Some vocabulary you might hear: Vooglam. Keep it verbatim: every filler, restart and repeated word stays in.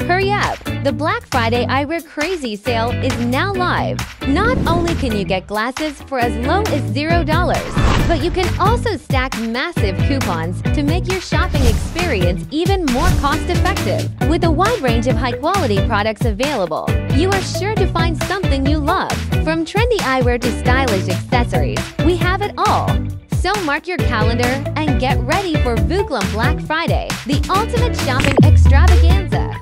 Hurry up! The Black Friday Eyewear Crazy Sale is now live. Not only can you get glasses for as low as zero dollars, but you can also stack massive coupons to make your shopping experience even more cost-effective. With a wide range of high-quality products available, you are sure to find something you love. From trendy eyewear to stylish accessories, we have it all. So mark your calendar and get ready for Vooglam Black Friday, the ultimate shopping extravaganza.